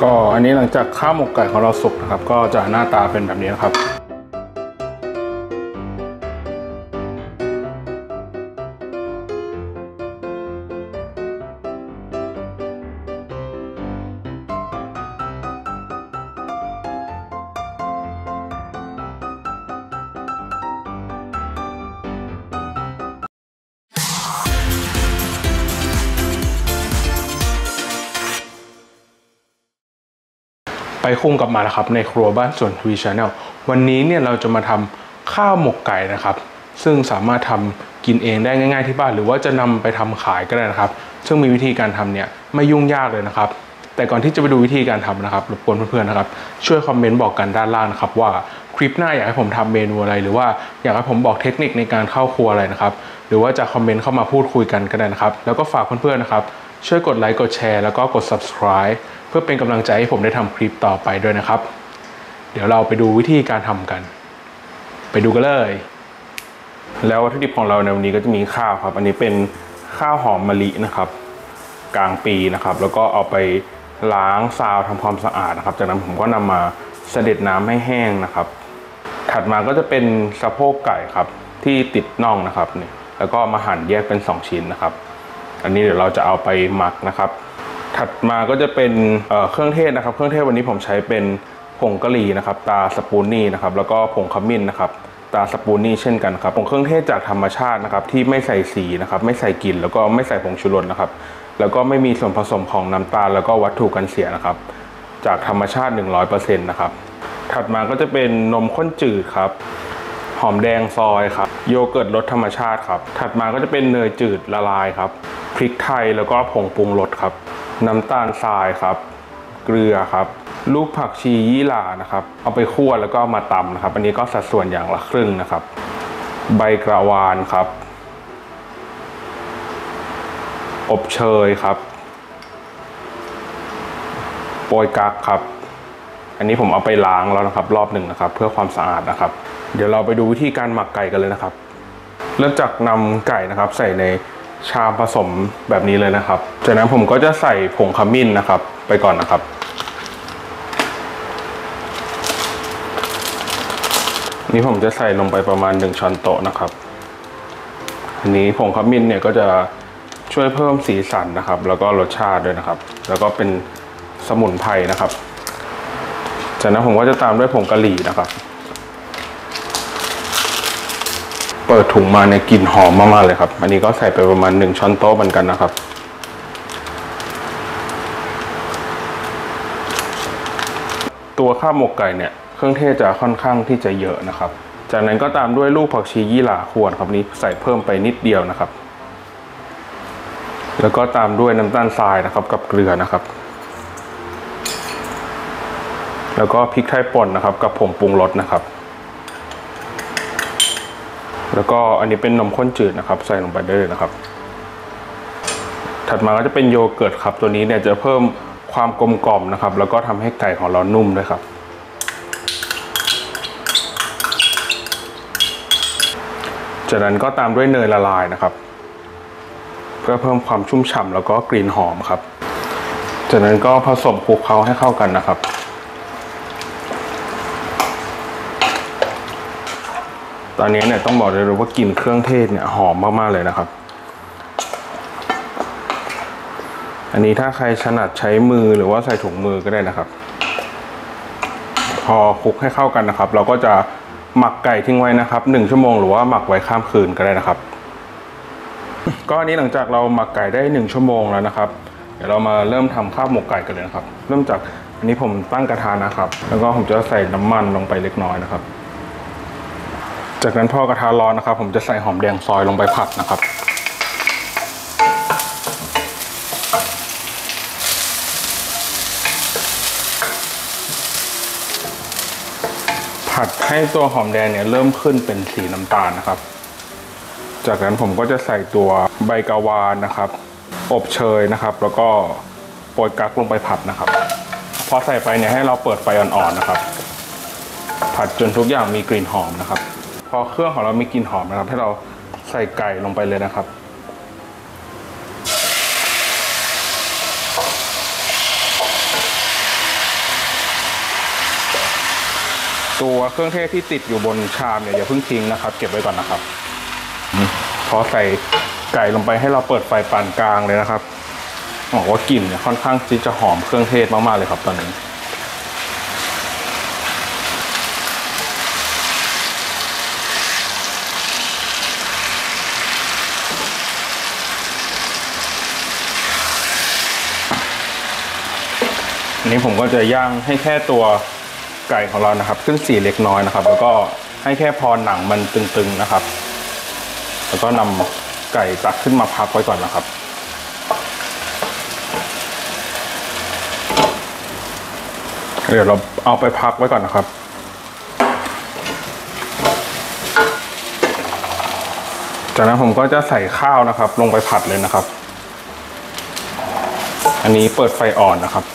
ก็อันนี้หลังจากข้าวหมกไก่ของเราสุกนะครับก็จะหน้าตาเป็นแบบนี้นะครับไปคุ้งกลับมาแล้วครับในครัวบ้านสวนวีชาแนลวันนี้เนี่ยเราจะมาทำข้าวหมกไก่นะครับซึ่งสามารถทำกินเองได้ง่ายๆที่บ้านหรือว่าจะนำไปทำขายก็ได้นะครับซึ่งมีวิธีการทำเนี่ยไม่ยุ่งยากเลยนะครับแต่ก่อนที่จะไปดูวิธีการทำนะครับรบกวนเพื่อนๆนะครับช่วยคอมเมนต์บอกกันด้านล่างนะครับว่าคลิปหน้าอยากให้ผมทำเมนูอะไรหรือว่าอยากให้ผมบอกเทคนิคในการเข้าครัวอะไรนะครับหรือว่าจะคอมเมนต์เข้ามาพูดคุยกันก็ได้นะครับแล้วก็ฝากเพื่อนๆนะครับช่วยกดไลค์กดแชร์แล้วก็กด subscribe เพื่อเป็นกำลังใจให้ผมได้ทำคลิปต่อไปด้วยนะครับเดี๋ยวเราไปดูวิธีการทำกันไปดูกันเลยแล้ววัตถุดิบของเราในวันนี้ก็จะมีข้าวครับอันนี้เป็นข้าวหอมมะลินะครับกลางปีนะครับแล้วก็เอาไปล้างซาวทำความสะอาดนะครับจากนั้นผมก็นำมาเสด็จน้ำให้แห้งนะครับถัดมาก็จะเป็นสะโพกไก่ครับที่ติดน่องนะครับเนี่ยแล้วก็มาหั่นแยกเป็น2ชิ้นนะครับอันนี้เดี๋ยวเราจะเอาไปหมักนะครับถัดมาก็จะเป็นเครื่องเทศนะครับเครื่องเทศวันนี้ผมใช้เป็นผงกะหรี่นะครับตาสปูนี่นะครับแล้วก็ผงขมิ้นนะครับตาสปูนี่เช่นกันครับผงเครื่องเทศจากธรรมชาตินะครับที่ไม่ใส่สีนะครับไม่ใส่กลิ่นแล้วก็ไม่ใส่ผงชูรสนะครับแล้วก็ไม่มีส่วนผสมของน้ำตาลแล้วก็วัตถุกันเสียนะครับจากธรรมชาติ 100% นะครับถัดมาก็จะเป็นนมข้นจืดครับหอมแดงซอยครับโยเกิร์ตรสธรรมชาติครับถัดมาก็จะเป็นเนยจืดละลายครับพริกไทยแล้วก็ผงปรุงรสครับน้ำตาลทรายครับเกลือครับลูกผักชียี่หร่านะครับเอาไปคั่วแล้วก็มาตำนะครับอันนี้ก็สัดส่วนอย่างละครึ่งนะครับใบกระวานครับอบเชยครับโปยกั๊กครับอันนี้ผมเอาไปล้างแล้วนะครับรอบหนึ่งนะครับเพื่อความสะอาดนะครับเดี๋ยวเราไปดูวิธีการหมักไก่กันเลยนะครับเริ่มจากนำไก่นะครับใส่ในชามผสมแบบนี้เลยนะครับจากนั้นผมก็จะใส่ผงขมิ้นนะครับไปก่อนนะครับนี่ผมจะใส่ลงไปประมาณ1ช้อนโต๊ะนะครับอันนี้ผงขมิ้นเนี่ยก็จะช่วยเพิ่มสีสันนะครับแล้วก็รสชาติด้วยนะครับแล้วก็เป็นสมุนไพรนะครับจากนั้นผมก็จะตามด้วยผงกะหรี่นะครับเปิดถุงมาในกลิ่นหอมมากๆเลยครับอันนี้ก็ใส่ไปประมาณ1ช้อนโต๊ะเหมือนกันนะครับตัวข้าวหมกไก่เนี่ยเครื่องเทศจะค่อนข้างที่จะเยอะนะครับจากนั้นก็ตามด้วยลูกผักชียี่หร่าข่วนครับนี้ใส่เพิ่มไปนิดเดียวนะครับแล้วก็ตามด้วยน้ำตาลทรายนะครับกับเกลือนะครับแล้วก็พริกไทยป่นนะครับกับผงปรุงรสนะครับแล้วก็อันนี้เป็นนมข้นจืดนะครับใส่ลงไปได้เลยนะครับถัดมาก็จะเป็นโยเกิร์ตครับตัวนี้เนี่ยจะเพิ่มความกลมกล่อมนะครับแล้วก็ทำให้ไก่ของเรานุ่มด้วยครับจากนั้นก็ตามด้วยเนยละลายนะครับเพื่อเพิ่มความชุ่มฉ่ำแล้วก็กลิ่นหอมครับจากนั้นก็ผสมคลุกเคล้าให้เข้ากันนะครับตอนนี้เนี่ยต้องบอกเลยว่ากลิ่นเครื่องเทศเนี่ยหอมมากๆเลยนะครับอันนี้ถ้าใครถนัดใช้มือหรือว่าใส่ถุงมือก็ได้นะครับพอคลุกให้เข้ากันนะครับเราก็จะหมักไก่ทิ้งไว้นะครับ1ชั่วโมงหรือว่าหมักไว้ข้ามคืนก็ได้นะครับก็อันนี้หลังจากเราหมักไก่ได้1ชั่วโมงแล้วนะครับเดี๋ยวเรามาเริ่มทำข้าวหมกไก่กันเลยนะครับเริ่มจากอันนี้ผมตั้งกระทะนะครับแล้วก็ผมจะใส่น้ำมันลงไปเล็กน้อยนะครับจากนั้นพอกระทะร้อนนะครับผมจะใส่หอมแดงซอยลงไปผัดนะครับผัดให้ตัวหอมแดงเนี่ยเริ่มขึ้นเป็นสีน้ำตาลนะครับจากนั้นผมก็จะใส่ตัวใบกะวานนะครับอบเชยนะครับแล้วก็โปรยกั๊กลงไปผัดนะครับพอใส่ไปเนี่ยให้เราเปิดไฟอ่อนๆนะครับผัดจนทุกอย่างมีกลิ่นหอมนะครับพอเครื่องของเรามีกลิ่นหอมนะครับให้เราใส่ไก่ลงไปเลยนะครับ ตัวเครื่องเทศที่ติดอยู่บนชามเนี่ยอย่าเพิ่งทิ้งนะครับเก็บไว้ก่อนนะครับพอใส่ไก่ลงไปให้เราเปิดไฟปานกลางเลยนะครับบอกว่ากลิ่นเนี่ยค่อนข้างที่จะหอมเครื่องเทศมากๆเลยครับตอนนี้อันนี้ผมก็จะย่างให้แค่ตัวไก่ของเรานะครับขึ้นสีเล็กน้อยนะครับแล้วก็ให้แค่พอหนังมันตึงๆนะครับแล้วก็นำไก่ตักขึ้นมาพักไว้ก่อนนะครับเดี๋ยวเราเอาไปพักไว้ก่อนนะครับจากนั้นผมก็จะใส่ข้าวนะครับลงไปผัดเลยนะครับอันนี้เปิดไฟอ่อนนะครับ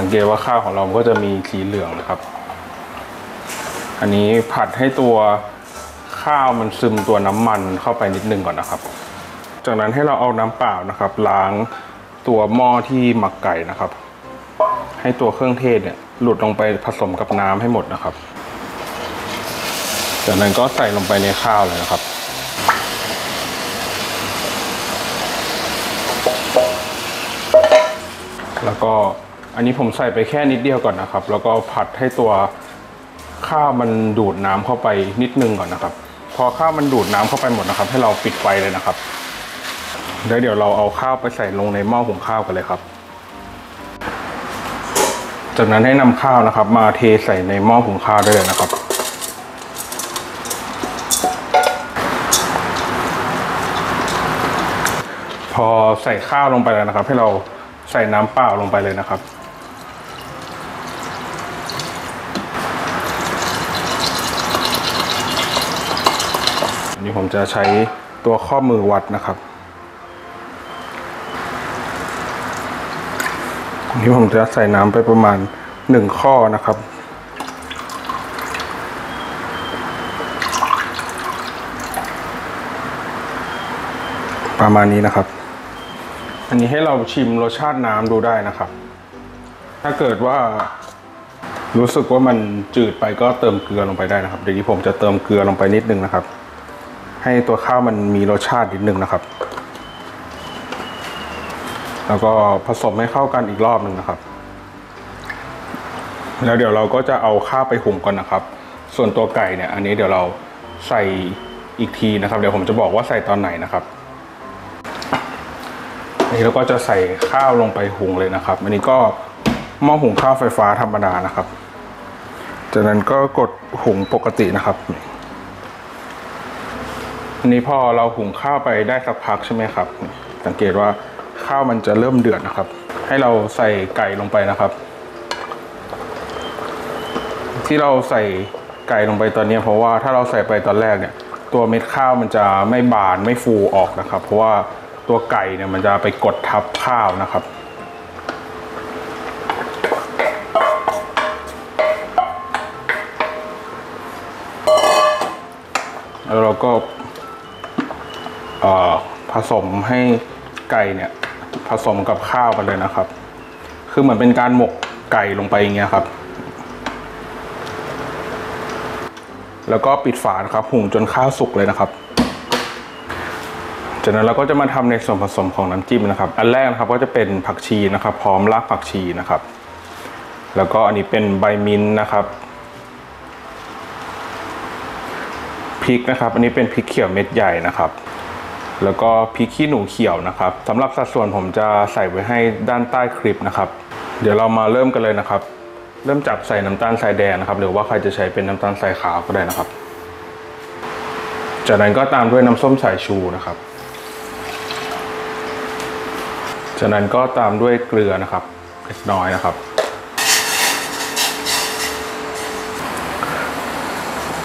สังเกตว่าข้าวของเราก็จะมีสีเหลืองนะครับอันนี้ผัดให้ตัวข้าวมันซึมตัวน้ำมันเข้าไปนิดนึงก่อนนะครับจากนั้นให้เราเอาน้ำเปล่านะครับล้างตัวหม้อที่หมักไก่นะครับให้ตัวเครื่องเทศเนี่ยหลุดลงไปผสมกับน้ำให้หมดนะครับจากนั้นก็ใส่ลงไปในข้าวเลยนะครับแล้วก็อันนี้ผมใส่ไปแค่นิดเดียวก่อนนะครับแล้วก็ผัดให้ตัวข้าวมันดูดน้ำเข้าไปนิดนึงก่อนนะครับพอข้าวมันดูดน้ำเข้าไปหมดนะครับให้เราปิดไฟเลยนะครับแล้วเดี๋ยวเราเอาข้าวไปใส่ลงในหม้อหุงข้าวกันเลยครับจากนั้นให้นำข้าวนะครับมาเทใส่ในหม้อหุงข้าวได้เลยนะครับพอใส่ข้าวลงไปแล้วนะครับให้เราใส่น้ำเปล่าลงไปเลยนะครับอันนี้ผมจะใช้ตัวข้อมือวัดนะครับอันนี้ผมจะใส่น้ำไปประมาณ1ข้อนะครับประมาณนี้นะครับอันนี้ให้เราชิมรสชาติน้ำดูได้นะครับถ้าเกิดว่ารู้สึกว่ามันจืดไปก็เติมเกลือลงไปได้นะครับเดี๋ยวนี้ผมจะเติมเกลือลงไปนิดนึงนะครับให้ตัวข้าวมันมีรสชาตินิดนึงนะครับแล้วก็ผสมให้เข้ากันอีกรอบนึงนะครับแล้วเดี๋ยวเราก็จะเอาข้าวไปหุงก่อนนะครับส่วนตัวไก่เนี่ยอันนี้เดี๋ยวเราใส่อีกทีนะครับเดี๋ยวผมจะบอกว่าใส่ตอนไหนนะครับอันนี้เราก็จะใส่ข้าวลงไปหุงเลยนะครับอันนี้ก็หม้อหุงข้าวไฟฟ้าธรรมดานะครับจากนั้นก็กดหุงปกตินะครับอันนี้พอเราหุงข้าวไปได้สักพักใช่ไหมครับสังเกตว่าข้าวมันจะเริ่มเดือดนะครับให้เราใส่ไก่ลงไปนะครับที่เราใส่ไก่ลงไปตอนนี้เพราะว่าถ้าเราใส่ไปตอนแรกเนี่ยตัวเม็ดข้าวมันจะไม่บานไม่ฟูออกนะครับเพราะว่าตัวไก่เนี่ยมันจะไปกดทับข้าวนะครับแล้วเราก็ผสมให้ไก่เนี่ยผสมกับข้าวไปเลยนะครับคือเหมือนเป็นการหมกไก่ลงไปอย่างเงี้ยครับแล้วก็ปิดฝานะครับหุงจนข้าวสุกเลยนะครับจากนั้นเราก็จะมาทำในส่วนผสมของน้ำจิ้มนะครับอันแรกนะครับก็จะเป็นผักชีนะครับพร้อมรากผักชีนะครับแล้วก็อันนี้เป็นใบมิ้นนะครับพริกนะครับอันนี้เป็นพริกเขียวเม็ดใหญ่นะครับแล้วก็พริกขี้หนูเขียวนะครับสำหรับสัดส่วนผมจะใส่ไว้ให้ด้านใต้คลิปนะครับเดี๋ยวเรามาเริ่มกันเลยนะครับเริ่มจับใส่น้ำตาลทรายแดงนะครับหรือว่าใครจะใช้เป็นน้ำตาลทรายขาวก็ได้นะครับจากนั้นก็ตามด้วยน้ำส้มสายชูนะครับจากนั้นก็ตามด้วยเกลือนะครับเล็กน้อยนะครับ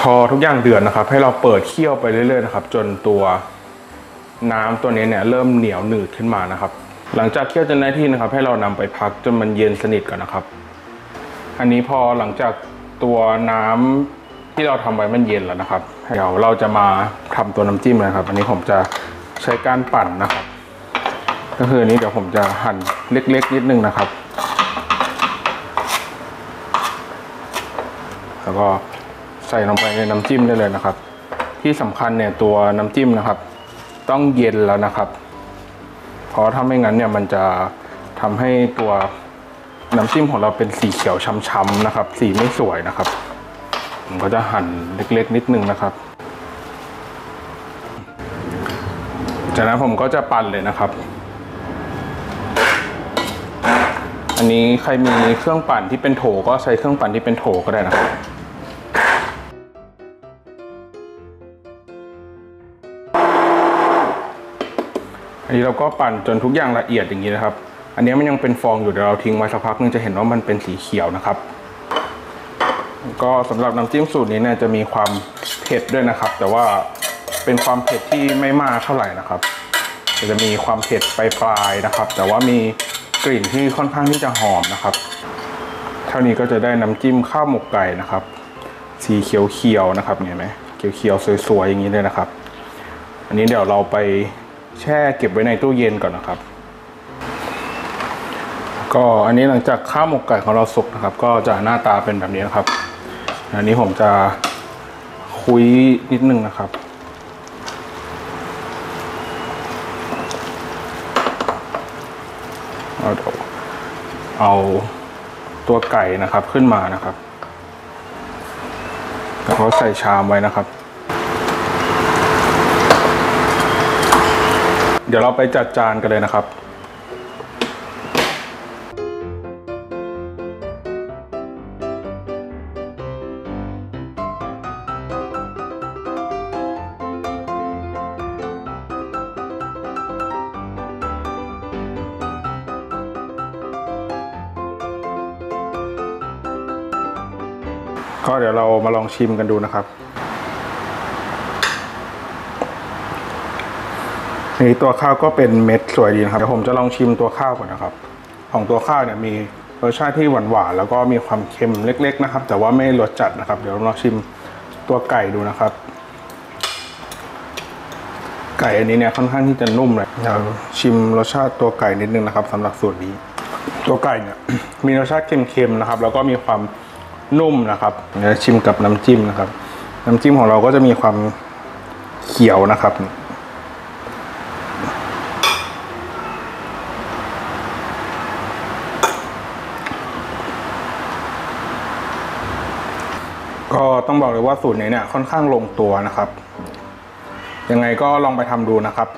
พอทุกอย่างเดือดนะครับให้เราเปิดเคี่ยวไปเรื่อยๆนะครับจนตัวน้ำตัวนี้เนี่ยเริ่มเหนียวหนืดขึ้นมานะครับหลังจากเคี่ยวจนได้ที่นะครับให้เรานำไปพักจนมันเย็นสนิทก่อนนะครับอันนี้พอหลังจากตัวน้ำที่เราทำไว้มันเย็นแล้วนะครับเดี๋ยวเราจะมาทำตัวน้ำจิ้มนะครับอันนี้ผมจะใช้การปั่นนะครับ ก็คืออันนี้เดี๋ยวผมจะหั่นเล็กๆนิดนึงนะครับแล้วก็ใส่ลงไปในน้ำจิ้มได้เลยนะครับที่สำคัญเนี่ยตัวน้ำจิ้มนะครับต้องเย็นแล้วนะครับเพราะถ้าไม่งั้นเนี่ยมันจะทำให้ตัวน้ำจิ้มของเราเป็นสีเขียวช้ำๆนะครับสีไม่สวยนะครับผมก็จะหั่นเล็กๆนิดนึงนะครับจากนั้นผมก็จะปั่นเลยนะครับอันนี้ใครมีเครื่องปั่นที่เป็นโถก็ใช้เครื่องปั่นที่เป็นโถก็ได้นะครับอันนี้เราก็ปั่นจนทุกอย่างละเอียดอย่างนี้นะครับอันนี้มันยังเป็นฟองอยู่เดี๋ยวเราทิ้งไว้สักพักนึงจะเห็นว่ามันเป็นสีเขียวนะครับก็สำหรับน้ำจิ้มสูตรนี้เนี่ยจะมีความเผ็ดด้วยนะครับแต่ว่าเป็นความเผ็ดที่ไม่มากเท่าไหร่นะครับจะมีความเผ็ดปลายๆนะครับแต่ว่ามีกลิ่นที่ค่อนข้างที่จะหอมนะครับเท่านี้ก็จะได้น้ำจิ้มข้าวหมกไก่นะครับสีเขียวๆนะครับเห็นไหมเขียวๆสวยๆอย่างนี้เลยนะครับอันนี้เดี๋ยวเราไปแช่เก็บไว้ในตู้เย็นก่อนนะครับก็อันนี้หลังจากข้าวหมกไก่ของเราสุกนะครับก็จะหน้าตาเป็นแบบนี้นะครับอันนี้ผมจะคุยนิดนึงนะครับเอาตัวไก่นะครับขึ้นมานะครับแล้วก็ใส่ชามไว้นะครับเดี๋ยวเราไปจัดจานกันเลยนะครับก็เดี๋ยวเรามาลองชิมกันดูนะครับนี่ตัวข้าวก็เป็นเม็ดสวยดีนะครับเดี๋ยวผมจะลองชิมตัวข้าวก่อนนะครับของตัวข้าวเนี่ยมีรสชาติที่หวานๆแล้วก็มีความเค็มเล็กๆนะครับแต่ว่าไม่รสจัดนะครับเดี๋ยวลองชิมตัวไก่ดูนะครับไก่อันนี้เนี่ยค่อนข้างที่จะนุ่มเลยเดี๋ยวชิมรสชาติตัวไก่นิดนึงนะครับสำหรับสูตรนี้ตัวไก่เนี่ยมีรสชาติเค็มๆนะครับแล้วก็มีความนุ่มนะครับเดี๋ยวชิมกับน้ำจิ้มนะครับน้ำจิ้มของเราก็จะมีความเขียวนะครับก็ต้องบอกเลยว่าสูตรนี้เนี่ยค่อนข้างลงตัวนะครับยังไงก็ลองไปทำดูนะครับ